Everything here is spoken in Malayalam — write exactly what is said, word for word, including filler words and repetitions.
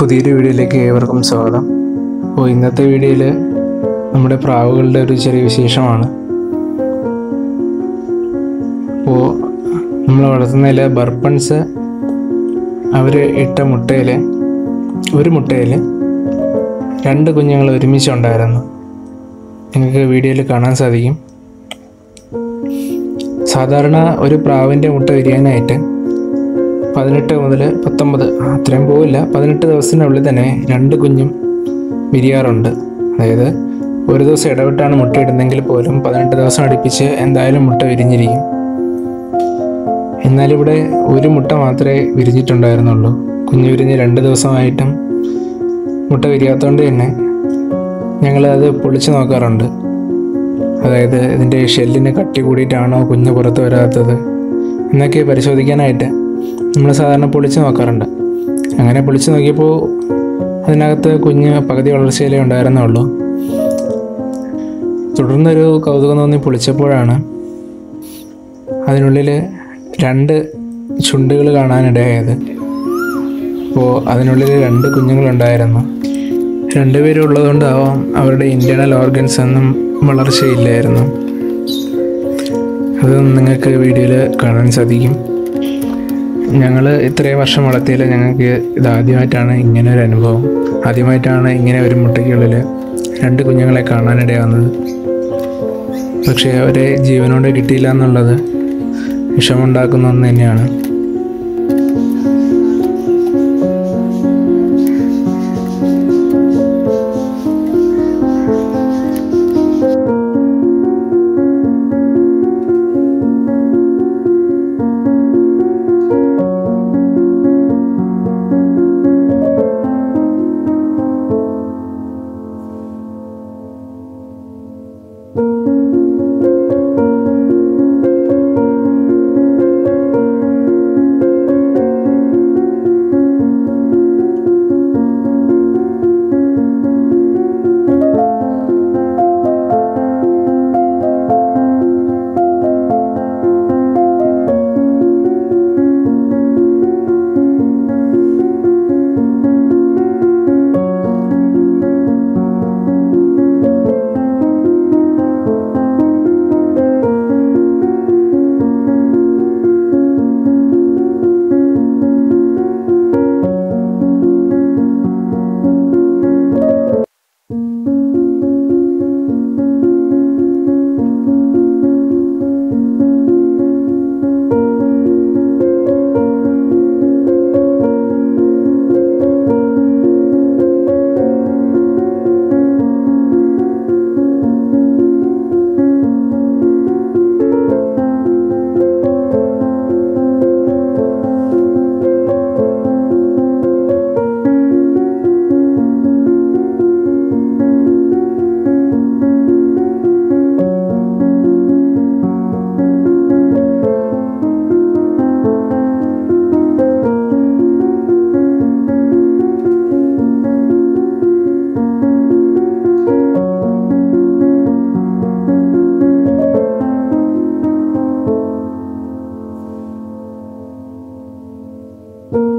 പുതിയൊരു വീഡിയോയിലേക്ക് ഏവർക്കും സ്വാഗതം. അപ്പോൾ ഇന്നത്തെ വീഡിയോയിൽ നമ്മുടെ പ്രാവുകളുടെ ഒരു ചെറിയ വിശേഷമാണ്. അപ്പോൾ നമ്മൾ വളർത്തുന്നതിൽ ബർപ്പൺസ് അവർ ഇട്ട മുട്ടയിൽ ഒരു മുട്ടയിൽ രണ്ട് കുഞ്ഞുങ്ങൾ ഒരുമിച്ചുണ്ടായിരുന്നു. നിങ്ങൾക്ക് വീഡിയോയിൽ കാണാൻ സാധിക്കും. സാധാരണ ഒരു പ്രാവിൻ്റെ മുട്ട വിരിയാനായിട്ട് പതിനെട്ട് മുതൽ പത്തൊമ്പത് അത്രയും പോവില്ല, പതിനെട്ട് ദിവസത്തിനുള്ളിൽ തന്നെ രണ്ട് കുഞ്ഞും വിരിയാറുണ്ട്. അതായത് ഒരു ദിവസം ഇടവിട്ടാണ് മുട്ടയിടുന്നെങ്കിൽ പോലും പതിനെട്ട് ദിവസം അടുപ്പിച്ച് എന്തായാലും മുട്ട വിരിഞ്ഞിരിക്കും. എന്നാലിവിടെ ഒരു മുട്ട മാത്രമേ വിരിഞ്ഞിട്ടുണ്ടായിരുന്നുള്ളൂ. കുഞ്ഞ് വിരിഞ്ഞ് രണ്ട് ദിവസമായിട്ടും മുട്ട വിരിയാത്തതുകൊണ്ട് തന്നെ ഞങ്ങളത് പൊളിച്ച് നോക്കാറുണ്ട്. അതായത് ഇതിൻ്റെ ഷെല്ലിന് കട്ടി കൂടിയിട്ടാണോ കുഞ്ഞ് പുറത്ത് വരാത്തത് എന്നൊക്കെ പരിശോധിക്കാനായിട്ട് നമ്മൾ സാധാരണ പൊളിച്ച് നോക്കാറുണ്ട്. അങ്ങനെ പൊളിച്ച് നോക്കിയപ്പോൾ അതിനകത്ത് കുഞ്ഞ് പകുതി വളർച്ചയിലേ ഉണ്ടായിരുന്നുള്ളൂ. തുടർന്നൊരു കൗതുകം തോന്നി പൊളിച്ചപ്പോഴാണ് അതിനുള്ളിൽ രണ്ട് ചുണ്ടുകൾ കാണാനിടയായത്. അപ്പോൾ അതിനുള്ളിൽ രണ്ട് കുഞ്ഞുങ്ങളുണ്ടായിരുന്നു. രണ്ടുപേരും ഉള്ളതുകൊണ്ടാവാം അവരുടെ ഇൻറ്റേർണൽ ഓർഗൻസ് ഒന്നും വളർച്ചയില്ലായിരുന്നു. അത് നിങ്ങൾക്ക് വീഡിയോയിൽ കാണാൻ സാധിക്കും. ഞങ്ങൾ ഇത്രയും വർഷം വളർത്തിയില്ല, ഞങ്ങൾക്ക് ഇതാദ്യമായിട്ടാണ് ഇങ്ങനെ ഒരു അനുഭവം. ആദ്യമായിട്ടാണ് ഇങ്ങനെ ഒരു മുട്ടയ്ക്കുള്ളിൽ രണ്ട് കുഞ്ഞുങ്ങളെ കാണാനിടയാവുന്നത്. പക്ഷേ അവരെ ജീവനോടെ കിട്ടിയില്ല എന്നുള്ളത് വിഷമുണ്ടാക്കുന്ന ഒന്ന് തന്നെയാണ്. Thank you.